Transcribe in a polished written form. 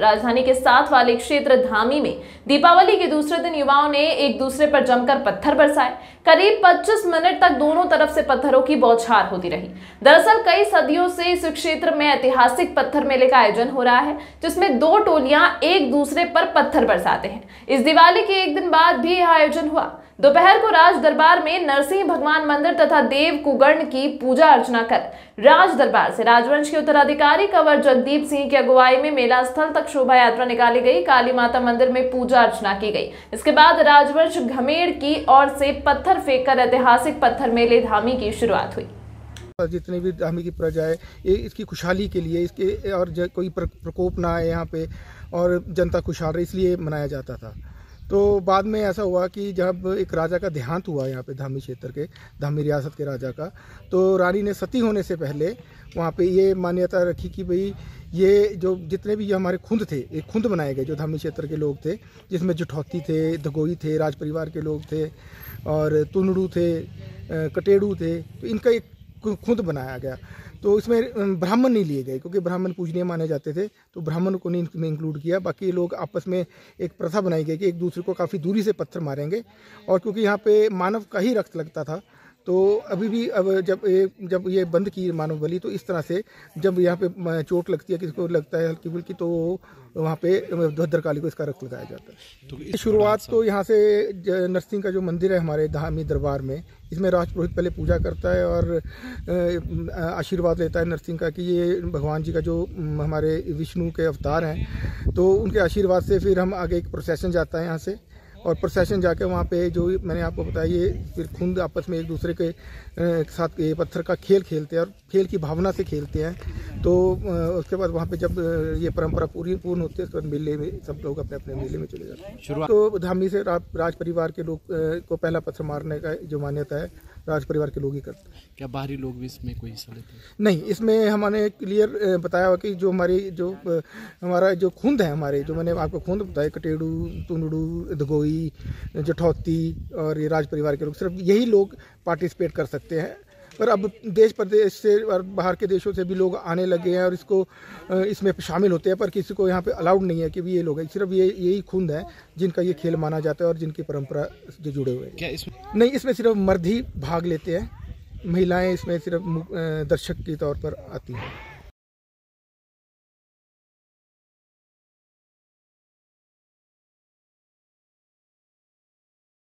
राजधानी के साथ वाले क्षेत्र धामी में दीपावली के दूसरे दिन युवाओं ने एक दूसरे पर जमकर पत्थर बरसाए। करीब 25 मिनट तक दोनों तरफ से पत्थरों की बौछार होती रही। दरअसल कई सदियों से इस क्षेत्र में ऐतिहासिक पत्थर मेले का आयोजन हो रहा है, जिसमें दो टोलियां एक दूसरे पर पत्थर बरसाते हैं। इस दिवाली के एक दिन बाद भी यह आयोजन हुआ। दोपहर को राज दरबार में नरसिंह भगवान मंदिर तथा देव कुगर्ण की पूजा अर्चना कर राज दरबार से राजवंश के उत्तराधिकारी कवर जगदीप सिंह की अगुवाई में मेला स्थल तक शोभा यात्रा निकाली गई। काली माता मंदिर में पूजा अर्चना की गई। इसके बाद राजवंश घमेड़ की ओर से पत्थर फेंककर ऐतिहासिक पत्थर मेले धामी की शुरुआत हुई। जितने भी धामी की प्रजा है ये इसकी खुशहाली के लिए, इसके और कोई प्रकोप ना आए यहाँ पे और जनता खुशहाल रहे, इसलिए मनाया जाता था। तो बाद में ऐसा हुआ कि जब एक राजा का देहांत हुआ यहाँ पे धामी क्षेत्र के, धामी रियासत के राजा का, तो रानी ने सती होने से पहले वहाँ पे ये मान्यता रखी कि भाई ये जो जितने भी ये हमारे खुंद थे, एक खुंद बनाए गए जो धामी क्षेत्र के लोग थे, जिसमें जठौती थे, दगोई थे, राज परिवार के लोग थे और तुन्डू थे, कटेड़ू थे, तो इनका एक खुद बनाया गया। तो इसमें ब्राह्मण नहीं लिए गए क्योंकि ब्राह्मण पूजनीय माने जाते थे, तो ब्राह्मण को नहीं इसमें इंक्लूड किया। बाकी लोग आपस में एक प्रथा बनाई गई कि एक दूसरे को काफ़ी दूरी से पत्थर मारेंगे। और क्योंकि यहाँ पे मानव का ही रक्त लगता था, तो अभी भी जब ये बंद की मानव बलि, तो इस तरह से जब यहाँ पे चोट लगती है, किसी को लगता है हल्की फुल्की, तो वहाँ पे भद्रकाली को इसका रक्त लगाया जाता है। तो शुरुआत तो यहाँ से नरसिंह का जो मंदिर है हमारे धामी दरबार में, इसमें राजपुरोहित पहले पूजा करता है और आशीर्वाद लेता है नरसिंह का कि ये भगवान जी का जो हमारे विष्णु के अवतार हैं, तो उनके आशीर्वाद से फिर हम आगे एक प्रोसेशन जाता है यहाँ से, और प्रोसेशन जाके वहाँ पे जो मैंने आपको बताया, ये फिर खुंद आपस में एक दूसरे के साथ ये पत्थर का खेल खेलते हैं और खेल की भावना से खेलते हैं। तो उसके बाद वहाँ पे जब ये परंपरा पूरी पूर्ण होती है, उसके बाद मेले में सब लोग अपने अपने मेले में चले जाते हैं। तो धामी से राज परिवार के लोग को पहला पत्थर मारने का जो मान्यता है, राज परिवार के लोग ही करते हैं। क्या बाहरी लोग भी इसमें कोई हिस्सा लेते हैं? नहीं, इसमें हमारे क्लियर बताया हुआ कि हमारा जो खुंद है, हमारे जो मैंने आपको खुंद बताया, कटेड़ू, तुंडू, दगोई, जठौती और ये राज परिवार के लोग, सिर्फ यही लोग पार्टिसिपेट कर सकते हैं। पर अब देश प्रदेश से और बाहर के देशों से भी लोग आने लगे हैं और इसमें शामिल होते हैं, पर किसी को यहाँ पे अलाउड नहीं है कि भी ये लोग हैं। सिर्फ यही खुंद हैं जिनका ये खेल माना जाता है और जिनकी परंपरा जो जुड़े हुए हैं। क्या इसमें नहीं, इसमें सिर्फ मर्द ही भाग लेते हैं, महिलाएँ इसमें सिर्फ दर्शक के तौर पर आती हैं।